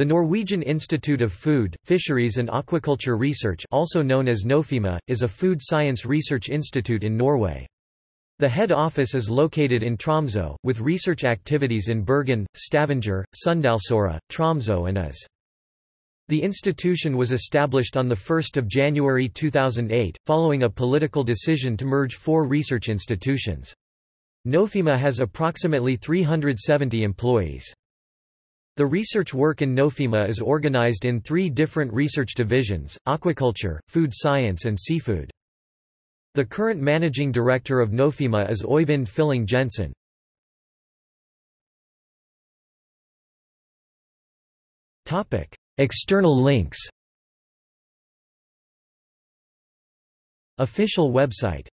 The Norwegian Institute of Food, Fisheries and Aquaculture Research, also known as Nofima, is a food science research institute in Norway. The head office is located in Tromsø, with research activities in Bergen, Stavanger, Sundalsøra, Tromsø and Ås. The institution was established on 1 January 2008, following a political decision to merge four research institutions. Nofima has approximately 370 employees. The research work in Nofima is organized in three different research divisions: aquaculture, food science and seafood. The current managing director of Nofima is Øyvind Fylling-Jensen. External links. Official website.